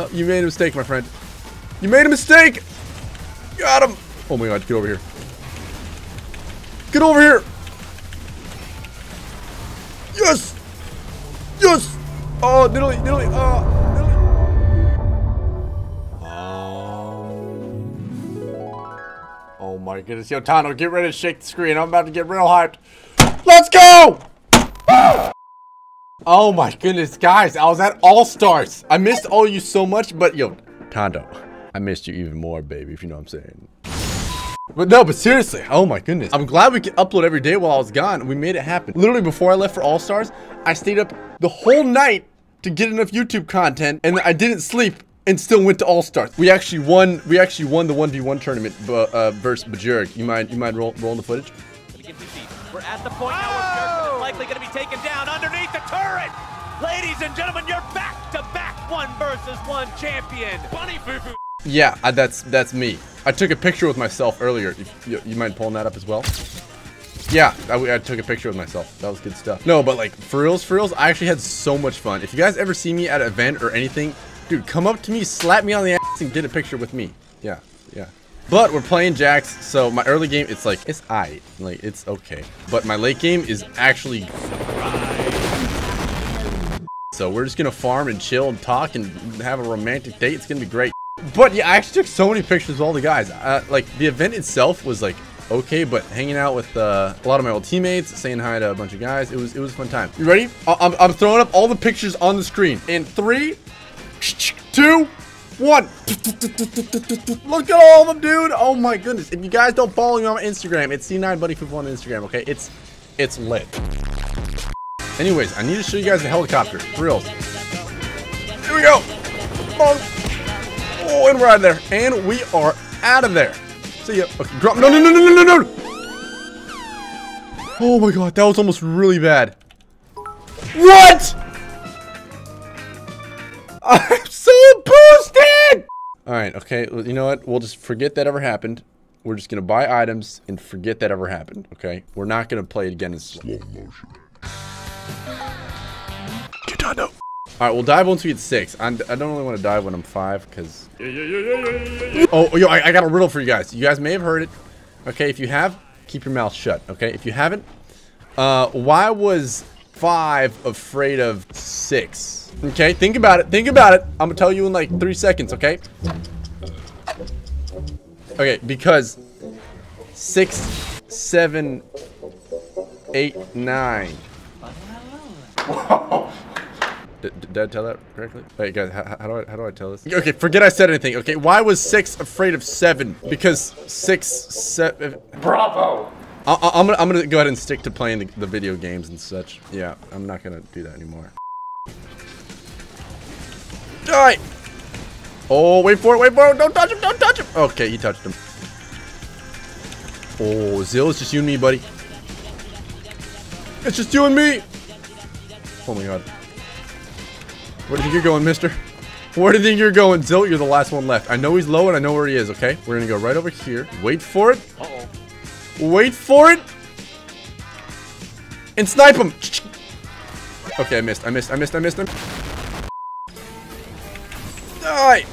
Oh, you made a mistake, my friend. You made a mistake! Got him! Oh my god, get over here. Get over here! Yes! Yes! Oh, Nidalee, Nidalee, Nidalee. Oh my goodness. Yo, Tano, get ready to shake the screen. I'm about to get real hyped. Let's go! Ah! Oh my goodness, guys, I was at All Stars. I missed all you so much, but yo, Tando, I missed you even more, baby, if you know what I'm saying. But no, but seriously, oh my goodness. I'm glad we could upload every day while I was gone. We made it happen. Literally, before I left for All Stars, I stayed up the whole night to get enough YouTube content, and I didn't sleep and still went to All Stars. We actually won the 1v1 tournament versus Bajuric. You mind rolling the footage? We're at the point now where Bjergsen is likely going to be taken down underneath the turret. Ladies and gentlemen, you're back-to-back 1-versus-1 champion. Bunny boo-boo. Yeah, that's me. I took a picture with myself earlier. You mind pulling that up as well? Yeah, I took a picture with myself. That was good stuff. No, but like, for reals, I actually had so much fun. If you guys ever see me at an event or anything, dude, come up to me, slap me on the ass, and get a picture with me. Yeah, yeah. But we're playing Jax, so my early game, it's like, it's aight. Like, it's okay. But my late game is actually... So we're just gonna farm and chill and talk and have a romantic date. It's gonna be great. But yeah, I actually took so many pictures of all the guys. Like, the event itself was like, okay, but hanging out with a lot of my old teammates, saying hi to a bunch of guys, it was a fun time. You ready? I'm throwing up all the pictures on the screen. In 3, 2, 1. Look at all of them, dude. Oh my goodness. If you guys don't follow me on Instagram, it's C9BunnyFuFuu on Instagram, okay? It's lit. Anyways, I need to show you guys the helicopter. For real. Here we go. Oh, and we're out of there. And we are out of there. See ya. Okay, drop. No. Oh my god, that was almost really bad. What? I'm so boosted! Alright, okay, you know what? We'll just forget that ever happened. We're just gonna buy items and forget that ever happened, okay? We're not gonna play it again in slow motion. Alright, we'll dive once we get 6. I don't really want to dive when I'm 5, because... Oh, yo, I got a riddle for you guys. You guys may have heard it. Okay, if you have, keep your mouth shut, okay? If you haven't, why was 5 afraid of 6? Okay, think about it. I'm gonna tell you in like 3 seconds, okay? Okay, because 6, 7, 8, 9. Did I tell that correctly? Wait, guys, how do I tell this? Okay, forget I said anything, okay? Why was 6 afraid of 7? Because 6, 7... Bravo! I'm gonna go ahead and stick to playing the video games and such. Yeah, I'm not gonna do that anymore. Alright. Oh, wait for it. Don't touch him. Okay, he touched him. Oh, Zil, it's just you and me, buddy. It's just you and me. Oh my god. Where do you think you're going, mister? Where do you think you're going, Zil? You're the last one left. I know he's low and I know where he is, okay? We're gonna go right over here. Wait for it. Uh-oh. Wait for it. And snipe him. Okay, I missed him. Alright.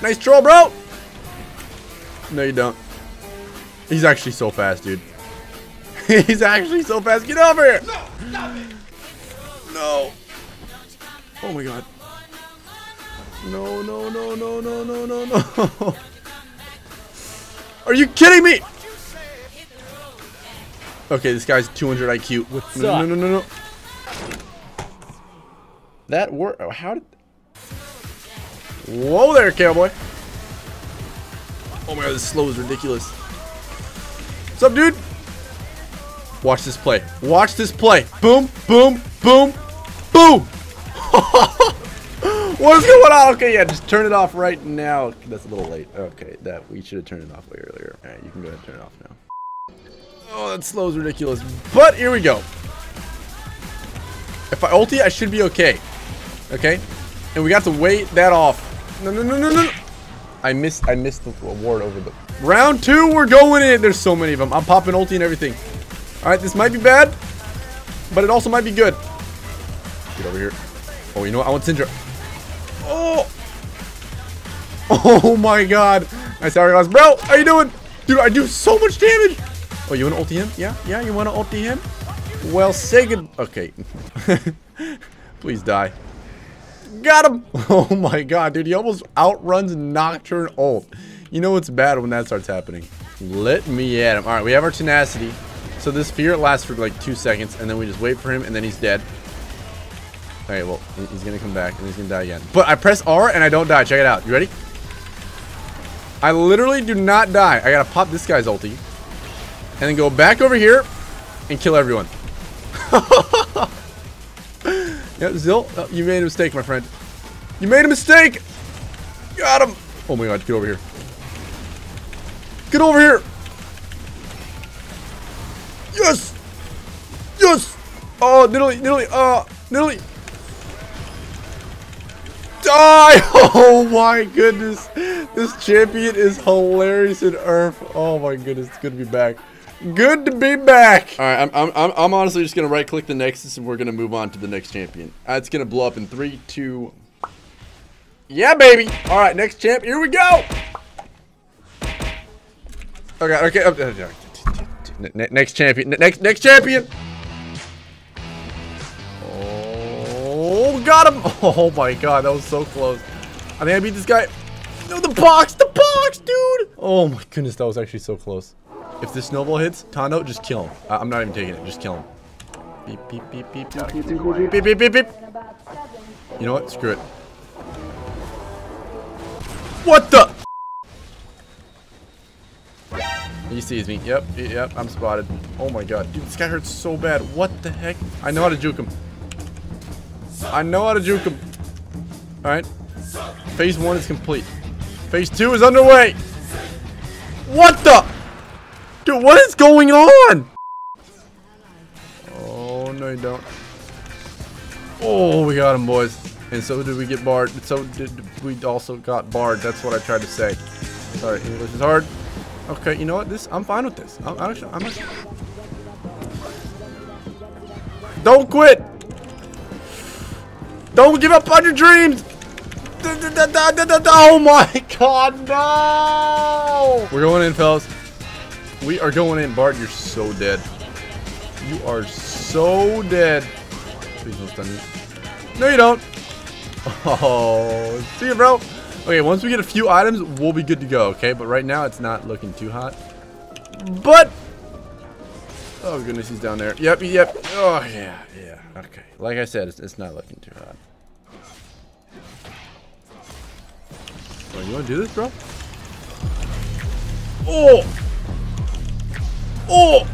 Nice troll, bro. No, you don't. He's actually so fast, dude. He's actually so fast. Get over here. No. Stop it. No. Oh, my God. No. Are you kidding me? Okay, this guy's 200 IQ. What's up? No. That worked. How did... Whoa there, cowboy. Oh my god, this slow is ridiculous. What's up, dude? Watch this play. Watch this play. Boom, boom, boom, boom. What is going on? Okay, yeah, just turn it off right now. That's a little late. Okay, that we should have turned it off way earlier. All right, you can go ahead and turn it off now. Oh, that slow is ridiculous. But here we go. If I ulti, I should be okay. Okay? And we got to wait that off. No. I missed the award over the... Round 2, we're going in. There's so many of them. I'm popping ulti and everything. All right, this might be bad, but it also might be good. Get over here. Oh, you know what? I want Cinder. Oh! Oh my god. I sorry, guys. Bro, how you doing? Dude, I do so much damage. Oh, you wanna ulti him? Yeah, yeah, you wanna ulti him? Well, say good. Okay. Please die. Got him. Oh my god, dude. He almost outruns Nocturne ult. You know it's bad when that starts happening. Let me at him. Alright, we have our tenacity. So this fear lasts for like 2 seconds, and then we just wait for him, and then he's dead. Alright, well, he's gonna come back, and he's gonna die again. But I press R, and I don't die. Check it out. You ready? I literally do not die. I gotta pop this guy's ulti. And then go back over here, and kill everyone. Yep, Zil, oh, you made a mistake, my friend. You made a mistake! Got him! Oh my god, get over here. Get over here! Yes! Yes! Oh, Nidalee, Nidalee, Nidalee! Die! Oh my goodness! This champion is hilarious in Earth. Oh my goodness, it's good to be back. Good to be back! Alright, I'm honestly just gonna right click the Nexus and we're gonna move on to the next champion. It's gonna blow up in 3, 2... Yeah, baby! Alright, next champ, here we go! Okay, okay. Next champion. Next champion. Oh, got him. Oh my god, that was so close. I think I beat this guy. No, the box, dude. Oh my goodness, that was actually so close. If the snowball hits, Tano, just kill him. I'm not even taking it. Just kill him. Beep, beep, beep, beep, beep, beep, beep, beep, beep, beep, beep. You know what? Screw it. What the? He sees me. Yep, yep, I'm spotted. Oh my god. Dude, this guy hurts so bad. What the heck? I know how to juke him. I know how to juke him. Alright. Phase 1 is complete. Phase 2 is underway. What the? Dude, what is going on? Oh, no you don't. Oh, we got him, boys. And so did we get Bard. So did we also got Bard. That's what I tried to say. Sorry, English is hard. Okay, you know what? This I'm fine with this. I'm actually. Don't quit. Don't give up on your dreams. Oh my god, no! We're going in, fellas. We are going in, Bart. You're so dead. You are so dead. Please don't stun me. No, you don't. Oh, see you, bro. Okay, once we get a few items, we'll be good to go, okay? But right now, it's not looking too hot. But! Oh, goodness, he's down there. Yep, yep. Oh, yeah, yeah. Okay. Like I said, it's not looking too hot. Oh, you want to do this, bro? Oh! Oh!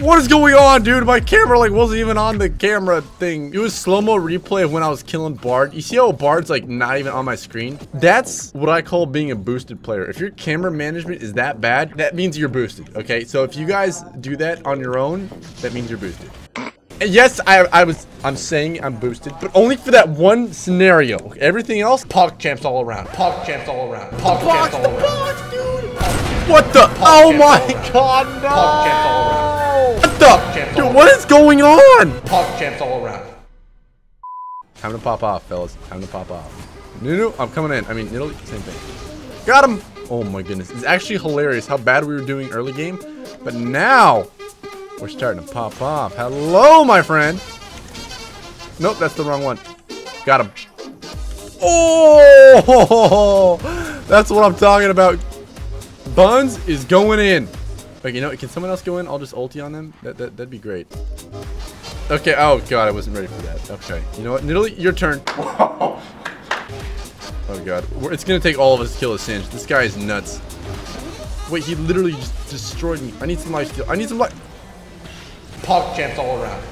What is going on, dude? My camera like wasn't even on the camera thing. It was slow-mo replay of when I was killing Bard. You see how Bard's like not even on my screen? That's what I call being a boosted player. If your camera management is that bad, that means you're boosted, okay? So if you guys do that on your own, that means you're boosted. And yes, I'm saying I'm boosted, but only for that one scenario. Everything else, PogChamps all around. PogChamps all around. PogChamps all around. Box, dude! What the? Oh my god, no! PogChamps all around. Dude, what is going on? Pop champs all around. Time to pop off, fellas. Time to pop off. No, I'm coming in. I mean, Nidalee, same thing. Got him. Oh my goodness. It's actually hilarious how bad we were doing early game. But now, we're starting to pop off. Hello, my friend. Nope, that's the wrong one. Got him. Oh, that's what I'm talking about. Buns is going in. Like, you know, can someone else go in? I'll just ulti on them. That'd be great. Okay, oh god, I wasn't ready for that. Okay, you know what? Nidalee, your turn. Oh god, it's gonna take all of us to kill a Sanj. This guy is nuts. Wait, he literally just destroyed me. I need some life steal. I need some life. Pog champs all around.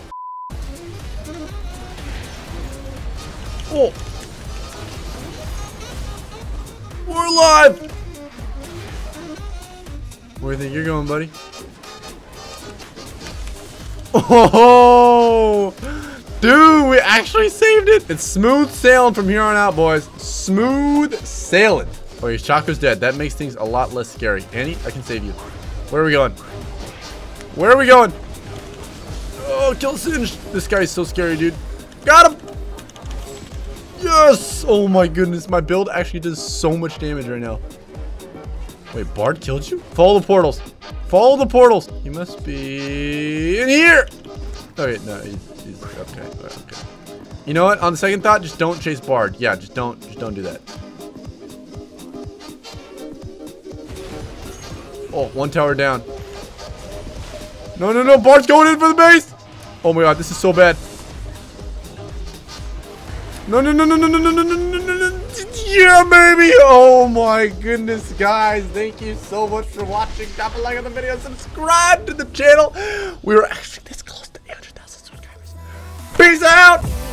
Oh! We're alive! Where do you think you're going, buddy? Oh, dude, we actually saved it. It's smooth sailing from here on out, boys. Smooth sailing. Oh, your Chaco's dead. That makes things a lot less scary. Annie, I can save you. Where are we going? Where are we going? Oh, kill Singe. This guy is so scary, dude. Got him. Yes. Yes! Oh my goodness, my build actually does so much damage right now. Wait, Bard killed you? Follow the portals. Follow the portals. He must be in here. Oh, wait, no, he's okay, okay. You know what? On second thought, just don't chase Bard. Yeah, just don't do that. Oh, one tower down. No, no, no, Bard's going in for the base. Oh my god, this is so bad. No, no, no, no, no, no, no, no, no, no, no. Yeah, baby. Oh my goodness, guys. Thank you so much for watching. Drop a like on the video. Subscribe to the channel. We were actually this close to 800,000 subscribers. Peace out.